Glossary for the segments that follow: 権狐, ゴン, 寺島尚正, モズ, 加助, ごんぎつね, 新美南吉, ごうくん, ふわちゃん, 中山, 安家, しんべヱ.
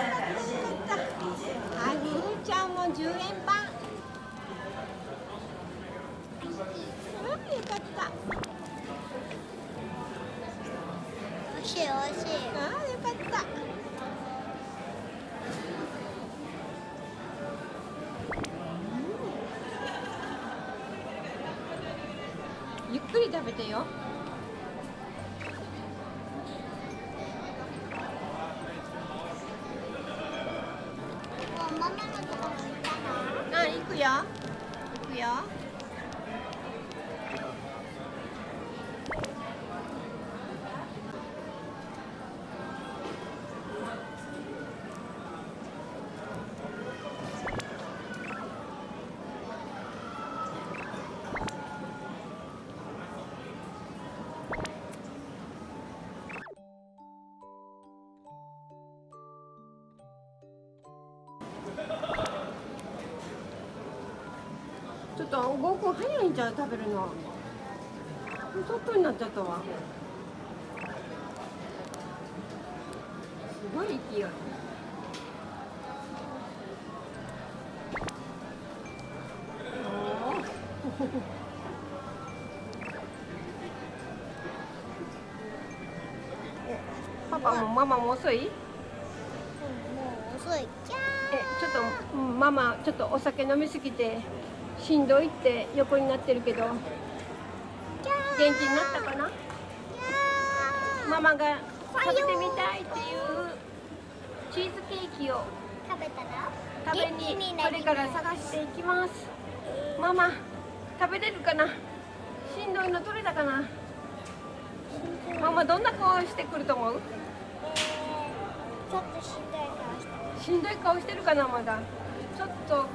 あ、みゆちゃんも10円番。よかった。おいしい、おいしい。あ、よかった。 ゆっくり食べてよ。ママのとこ行ったな。あ、行くよ。行くよ。ちょっとごく早いんじゃん、食べるの。トップになっちゃったわ。すごい勢い。おお。パパもママも遅い？うん、もう遅い。キャー。ちょっと、ママちょっとお酒飲みすぎてしんどいって横になってるけど、元気になったかな？ママが食べてみたいっていうチーズケーキを食べたら食べにこれから探していきます。ママ食べれるかな？しんどいの取れたかな？ママどんな顔してくると思う？ちょっとしんどい顔してる。しんどい顔してるかな、まだ。ちょっと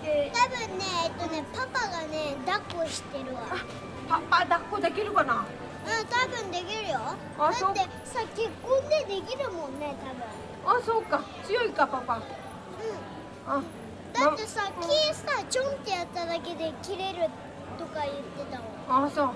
休憩。多分ね、パパがね、抱っこしてるわ。パパ抱っこできるかな。うん、多分できるよ。だってさ、結婚でできるもんね、多分。あ、そうか。強いか、パパ。うん。あ、だってさ、木さ、ちょんってやっただけで切れるとか言ってたもん。あ、そう。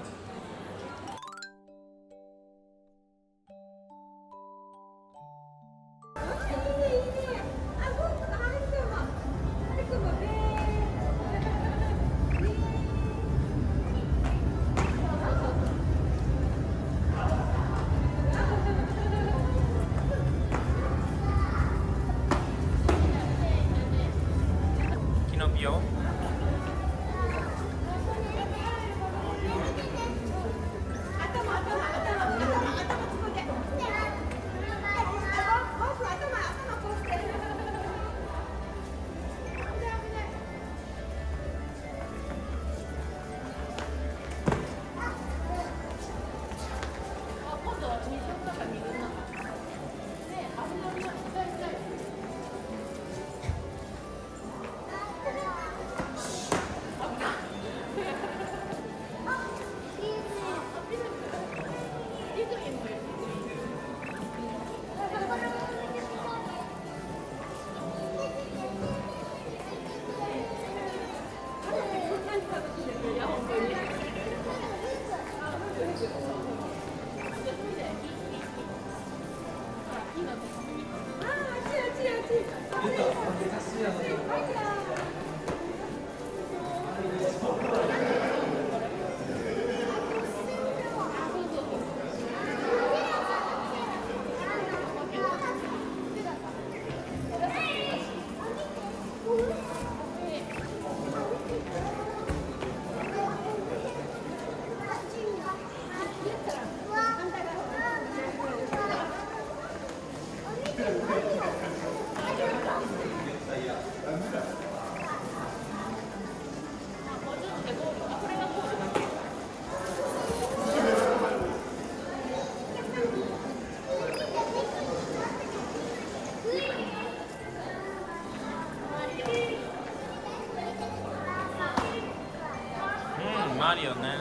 マリオね。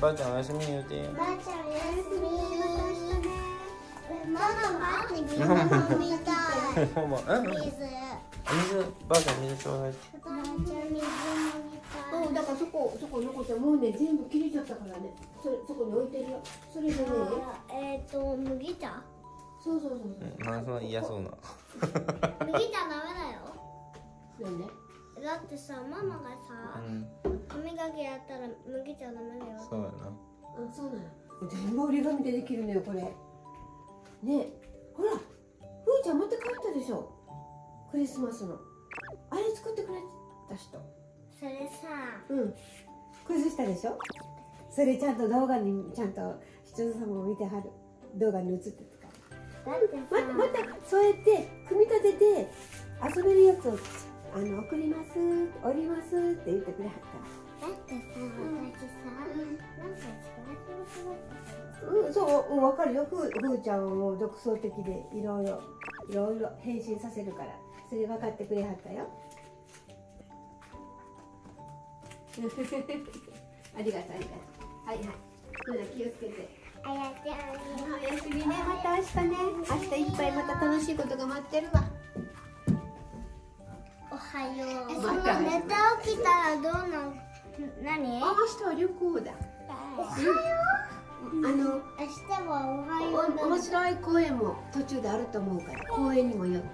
ばあちゃんお休み言うて。ばあちゃんおやすみ。ママは？ママ飲みたい。ママ水。ばあちゃん水ちょうだい。ばあちゃん水飲みたい。うん、だからそこのこちゃんもうね全部切れちゃったからね。そこに置いてるよ。それでね。麦茶。そう。なんかそんな嫌そうな。麦茶ダメだよ。なんで？だってさ、ママがさ、歯磨きやったら麦茶ダメだよ。そうやな。あ、そうなの。全部折り紙でできるのよこれ。ねえ、ほら、ふーちゃん持って帰ったでしょ。クリスマスの。あれ作ってくれた人。それさ、崩したでしょ。それちゃんと動画にちゃんと視聴者も見てはる。動画に映ってたから。またそうやって組み立てて遊べるやつを。送ります、おりますって言ってくれはった。だってさ、私さ、なんか違う。そう、わかるよ。ふーちゃんを独創的でいろいろ変身させるから、それ分かってくれはったよ。ありがとう、ありがとう。はいはい。ふーちゃん気をつけて。あやちゃん。おやすみね。また明日ね。明日いっぱいまた楽しいことが待ってるわ。おはよう。その寝て起きたらどうなの？何？明日は旅行だ。おはよう。明日はおはよう。面白い公園も途中であると思うから、公園にも寄って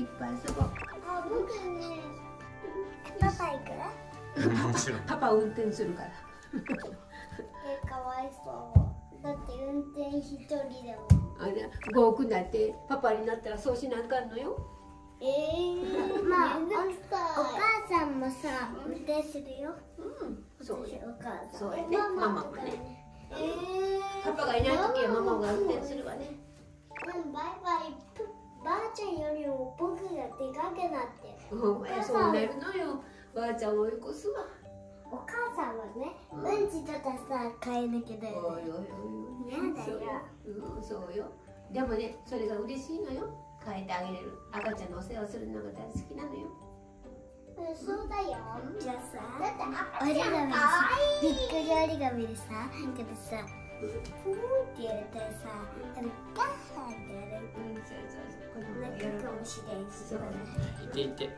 いっぱい遊ぼう。あ、僕ね。パパ行く？パパ運転するから。え、かわいそう。だって運転一人でも。あれ、豪君だってパパになったらそうしなあかんのよ。まあお母さんもさ運転するよ。そうよ、お母さん。そうやね、ママもね。パパがいないときはママが運転するわね。バイバイ。ばあちゃんよりも僕がでかくなってる。お母さんそうなるのよ。ばあちゃんを追い越すわ。お母さんはね、うんちとかさ買い抜けだよね。そうよ。でもね、それが嬉しいのよ。変えてあげれる。赤ちゃんのお世話するのが大好きなのよ。そうだよ。じゃあさ、折り紙でさ、びっくり折り紙でさ、これさ、ふーってやるとさ、ガッハンってやる。そうそうそう。この中かもしれんし。いていて。